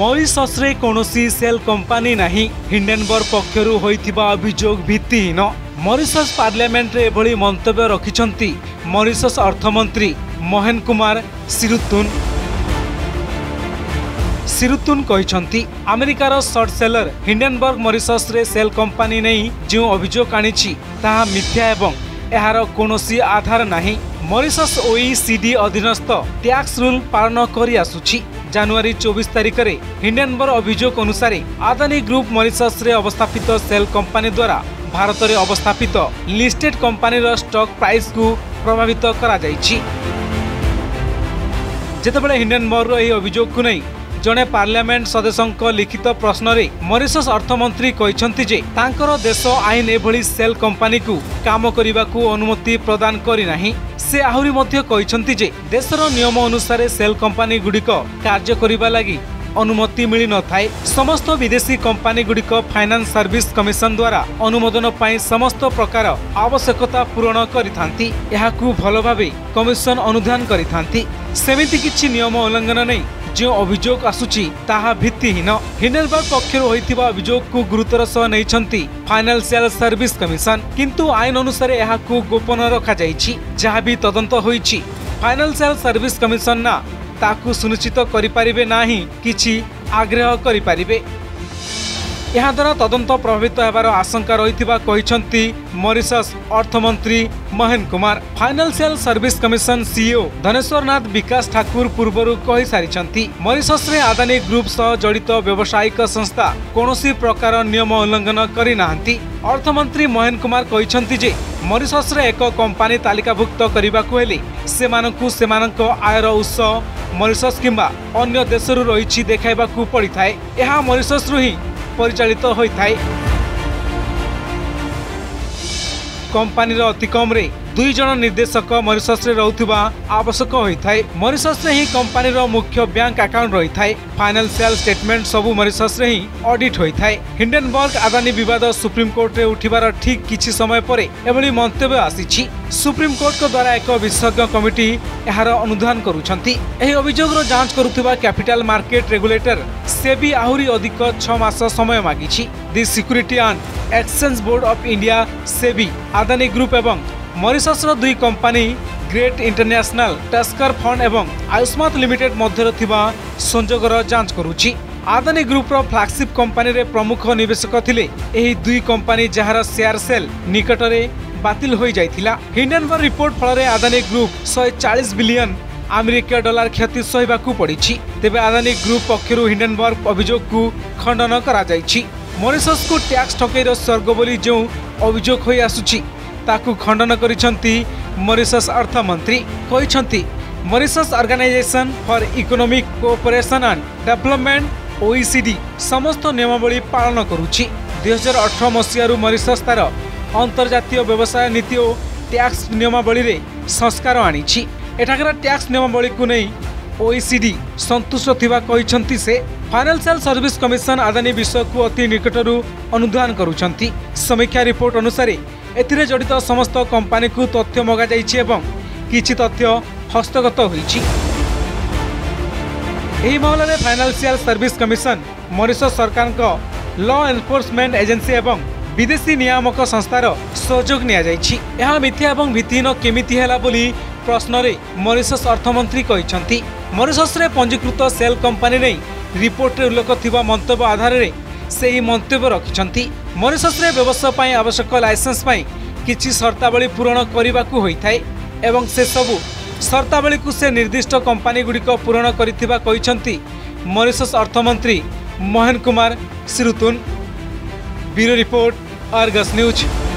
मरीशस रे कोनोसी shell company नाही हिंडेनबर्ग पक्षरु होइथिबा अभियोग भित्तिहीन। मरीशस पार्लियामेंट रे एभली मंतव्य रखिछंती मरीशस अर्थमंत्री मोहन कुमार सिरुतुन कहिछंती अमेरिकार शॉर्ट सेलर हिंडेनबर्ग मरीशस रे सेल कंपनी नहीं जो अभियोग आनिछि ताहा मिथ्या एवं एहार कोनोसी आधार नाही। मरीशस OECD अधीनस्थ टैक्स रूल पालन करि आसुछि। जनवरी 24 तारिख रे हिंडेनबर्ग अभियोग अनुसार अदानी ग्रुप मरीशस रे अवस्थापित सेल कंपनी द्वारा भारत रे अवस्थापित लिस्टेड कंपनी रो स्टॉक प्राइस को प्रभावित करा जाइछि। जेतेबेले हिंडेनबर्ग रो एही अभियोग को नै जने पार्लियामेंट सदस्यों लिखित प्रश्न रे मरीशस अर्थमंत्री कहिसंती जे तांकर देश आईन एभली सेल कंपनी को काम करने को अनुमति प्रदान करिना। से आहुरी मध्ये कहिसंती जे देशर नियम अनुसार सेल कंपनी गुड़िक कार्य करिबा लागि अनुमति मिली न थाए। समस्त विदेशी कंपनी गुड़िक फाइनान्स सर्विस कमिशन द्वारा अनुमोदन पाई समस्त प्रकार आवश्यकता पूरण करिथांती। एहाकु भल भाबे कमिशन अनुधान करिथांती। सेमिति किछि नियम उल्लंघन नै जो अभियोग आसुची ताहा भित्तिहीन। हिंडेनबर्ग पक्षर होइतिबा अभियोग को गुरुतर सह नैछंती फाइनेंशियल सर्विस कमिशन, किंतु आईन अनुसार यह गोपन रखा जाइछि। जहाँ भी तदंत होइछि फाइनेंशियल सर्विस कमिशन ना ताकु सुनिश्चित करिपारिबे नाही किछि आग्रह करिपारिबे। यहाँ द्वारा तदंत प्रभावित होबार आशंका रहितिबा कहिसंती मरीशस अर्थमंत्री Mohan Kumar. Financial service commission CEO Dhaneshwar Nath Vikas Thakur पूर्वरु कहि सारिछंती मरीशस रे अदानी ग्रुप सह जड़ित व्यावसायिक संस्था कोनोसी प्रकार नियम उल्लंघन करि नाहंती। अर्थमंत्री मोहन कुमार कहिसंती जे मरीशस रे एक कंपनी तालिकाभुक्त करिबाकु हेले सेमानकु सेमानक आयर उत्स मरीशस किंबा अन्य देशरु रहिछि देखाइबाकु पड़िथाय। एहा मरीशस रु ही परिचालित होइथाय। कंपनी रो अति कम रे दुई जन निर्देशक मरीशस रे रहउथिबा आवश्यक होइथाय। मरीशस रे ही कंपनी रो मुख्य बैंक अकाउंट रहिथाय। फाइनेंशियल स्टेटमेंट सबु मरीशस रे ही ऑडिट होइथाय। हिंडेनबर्ग अदानी विवाद सुप्रीम कोर्ट रे उठिबार ठीक किछि समय परे एभली मंतव्य आसीछि। सुप्रीम कोर्ट को द्वारा एक विशेषज्ञ कमिटी एहार अनुधान करुछंती। एही अभियोग रो जांच करुथिबा कैपिटल मार्केट रेगुलेटर सेबी आहुरी अधिक 6 मास समय मागिछि। The security and exchange board of India SEBI Adani group एवं मरीशस रो दुई company great international tusker fund एवं आयुष्मान लिमिटेड मध्य थिबा संजोगर जांच करुछि। अदानी ग्रुप रो फ्लैगशिप कंपनी रे प्रमुख निवेशक थिले एही दुई कंपनी जहार शेयर सेल निकट रे बातिल हो जाइथिला। हिंडेनबर्ग रिपोर्ट फल Adani group 140 billion America dollar क्षति सहबाकू पड़ी। तेबे अदानी ग्रुप पक्षरु हिंडेनबर्ग अभियोग को खंडन करा जाइछि। मरीशस को टैक्स ठकेईर स्वर्ग बोली जो अभियोग होई आसुछि ताकू खंडन करिसंती मरीशस अर्थमंत्री। कहिसंती Mauritius organisation for economic cooperation and development OECD समस्त नियमावली पालन करुछि। 2018 मसीहारु मरीशस तार अंतर्जातीय व्यवसाय नीति और टैक्स नियमावली रे संस्कार आनिछि। एठाकर टैक्स नियमावली को नै OECD संतुष्ट थिबा कहिसंती से। फाइनेंशियल सर्विस कमिशन अदानी विषय को अति निकटरु अनुधान करुछंती। समीक्षा रिपोर्ट अनुसार एथिरे जड़ित समस्त कंपनी को तथ्य मगा जाइछि एवं किछि तथ्य हस्तगत होइछि। एही मामले फाइनेंशियल सर्विस कमिशन मरीशस सरकार को लॉ एनफोर्समेंट एजेंसी एवं विदेशी नियामक संस्थार सहयोग निया जाइछि। एहा मिथ्या एवं भित्तिहीन केमिति हैला बोली प्रश्न रे मरीशस अर्थमंत्री कहिसंती। मरीशस रे पंजीकृत सेल कंपनी नै रिपोर्ट रे उल्लेख थिबा मंतव्य आधार रे से ही मंतव्य रखिसंती। मरीशस रे व्यवसाय पई आवश्यक लाइसेंस पई किछि शर्तावली पूरण करिबाकू होइथाय एवं से सबु शर्तावली को से निर्दिष्ट कंपनी गुड़िक पूरण करिथिबा कहिसंती मरीशस अर्थमंत्री मोहन कुमार सिरुतुन। Bureau report, Argus news.